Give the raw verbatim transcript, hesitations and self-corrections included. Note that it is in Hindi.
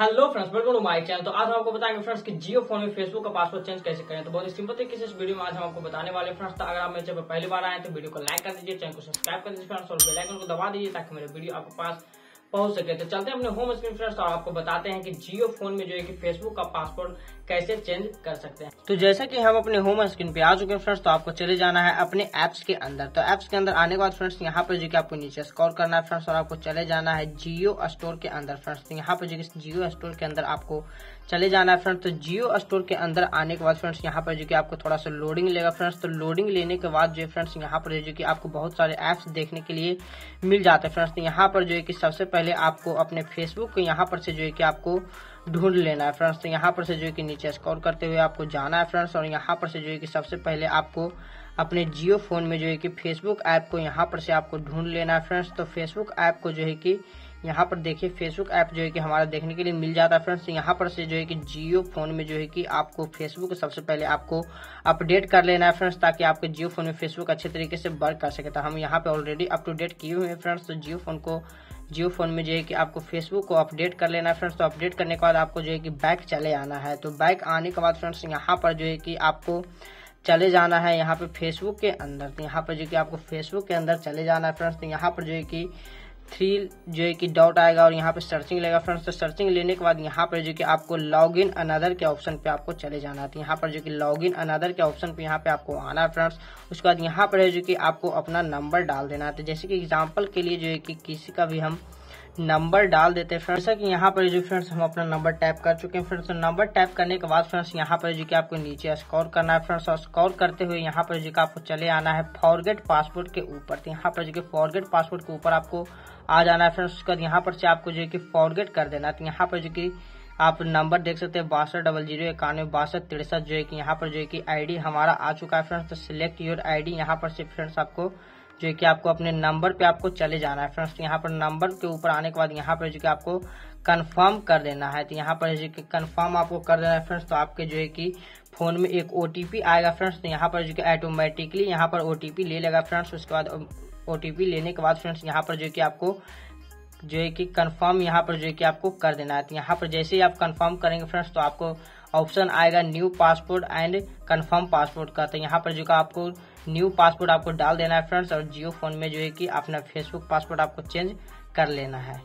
Hello friends, welcome to my channel. तो आज हम आपको बताएंगे फ्रेंड्स कि जियो फोन में फेसबुक का पासवर्ड चेंज कैसे करें। तो बहुत सिंपल तरीके से इस वीडियो में आज हम आपको बताने वाले फ्रेंड्स। तो अगर आप मेरे चैनल पर पहली बार आए तो वीडियो को लाइक कर दीजिए, चैनल को सब्सक्राइब कर दीजिए फ्रेंड्स, और बेल आइकन को दबा दीजिए ताकि मेरे वीडियो आपके पास पहुंच सके। तो चलते हैं अपने होम स्क्रीन फ्रेंड्स और आपको बताते हैं कि जियो फोन में जो है कि फेसबुक का पासवर्ड कैसे चेंज कर सकते हैं। तो जैसा कि हम अपने होम स्क्रीन पे आ चुके हैं फ्रेंड्स, तो आपको चले जाना है अपने एप्स के अंदर। तो एप्स के अंदर आने के बाद फ्रेंड्स यहाँ पर जो कि आपको नीचे स्क्रॉल करना है फ्रेंड्स, और आपको चले जाना है जियो स्टोर के अंदर फ्रेंड्स। यहाँ पर जो कि जियो स्टोर के अंदर आपको चले जाना है फ्रेंड्स। तो जियो स्टोर के अंदर आने के बाद फ्रेंड्स यहाँ पर जो कि आपको थोड़ा सा लोडिंग लेगा फ्रेंड्स। तो लोडिंग लेने के बाद जो है फ्रेंड्स यहाँ पर जो कि आपको बहुत सारे एप्स देखने के लिए मिल जाते हैं फ्रेंड्स। तो यहाँ पर जो है कि सबसे पहले आपको अपने फेसबुक को यहाँ पर से जो है कि आपको ढूंढ लेना है फ्रेंड्स। तो यहाँ पर से जो है कि नीचे स्क्रॉल करते हुए आपको जाना है फ्रेंड्स, और यहाँ पर से जो है कि सबसे पहले आपको अपने जियो फोन में जो है कि फेसबुक ऐप को यहाँ पर से आपको ढूंढ लेना है फ्रेंड्स। तो फेसबुक ऐप को जो है कि यहाँ पर देखिए फेसबुक ऐप जो है कि हमारा देखने के लिए मिल जाता है फ्रेंड्स। यहाँ पर से जो है कि जियो फोन में जो है कि आपको फेसबुक सबसे पहले आपको अपडेट कर लेना है फ्रेंड्स, ताकि आपके जियो फोन में फेसबुक अच्छे तरीके से वर्क कर सके। तो हम यहाँ पे ऑलरेडी अप टू डेट किए हुए हैं फ्रेंड्स। तो जियो फोन को जियो फोन में जो है कि आपको फेसबुक को अपडेट कर लेना है फ्रेंड्स। तो अपडेट करने के बाद आपको जो है कि बैक चले आना है। तो बैक आने के बाद फ्रेंड्स यहाँ पर जो है कि आपको चले जाना है यहाँ पे फेसबुक के अंदर। तो यहाँ पर जो कि आपको फेसबुक के अंदर चले जाना है फ्रेंड्स। तो यहाँ पर जो है कि थ्री जो है कि डॉट आएगा और यहाँ पे सर्चिंग लेगा फ्रेंड्स। तो सर्चिंग लेने के बाद यहाँ पर जो कि आपको लॉग इन अनदर के ऑप्शन पे आपको चले जाना है। तो यहाँ पर जो कि लॉग इन अनदर के ऑप्शन पे यहाँ पे आपको आना है फ्रेंड्स। उसके बाद यहाँ पर है जो कि आपको अपना नंबर डाल देना है। तो जैसे कि एग्जाम्पल के लिए जो है कि किसी का भी हम नंबर डाल देते हैं फ्रेंड्स। कि यहाँ पर जो फ्रेंड्स हम अपना नंबर टाइप कर चुके हैं फ्रेंड्स। तो नंबर टाइप करने के बाद फ्रेंड्स यहाँ पर जो कि आपको नीचे स्क्रॉल करना है फ्रेंड्स, और स्क्रॉल करते हुए यहाँ पर जो कि आपको चले आना है फॉरगेट पासवर्ड के ऊपर। तो यहाँ पर जो कि फॉरगेट पासवर्ड के ऊपर आपको आ जाना है फ्रेंड्स। उसके बाद यहाँ पर से आपको जो है कि फॉरगेट कर देना है। तो यहाँ पर जो कि आप नंबर देख सकते हैं बासठ डबल जीरो इक्यानवे बासठ तिरसठ जो है कि यहाँ पर जो है कि आईडी हमारा आ चुका है फ्रेंड्स। तो सिलेक्ट योर आईडी यहाँ पर से फ्रेंड्स आपको जो कि आपको अपने नंबर पे आपको चले जाना है फ्रेंड्स। तो यहाँ पर नंबर के ऊपर आने के बाद यहाँ पर जो कि आपको कंफर्म कर देना है। तो यहाँ पर जो कि कंफर्म आपको कर देना है फ्रेंड्स। तो आपके जो है कि फोन में एक ओटीपी आएगा फ्रेंड्स। तो यहाँ पर जो कि ऑटोमेटिकली यहाँ पर ओटीपी ले लेगा फ्रेंड्स। उसके बाद ओटीपी लेने के बाद फ्रेंड्स यहाँ पर जो कि आपको जो है कि कंफर्म यहाँ पर जो है कि आपको कर देना है। तो यहाँ पर जैसे ही आप कंफर्म करेंगे फ्रेंड्स तो आपको ऑप्शन आएगा new passport and confirm passport का। तो यहाँ पर जो कि आपको न्यू पासपोर्ट आपको डाल देना है फ्रेंड्स, और जियो फोन में जो है कि अपना फेसबुक पासपोर्ट आपको चेंज कर लेना है।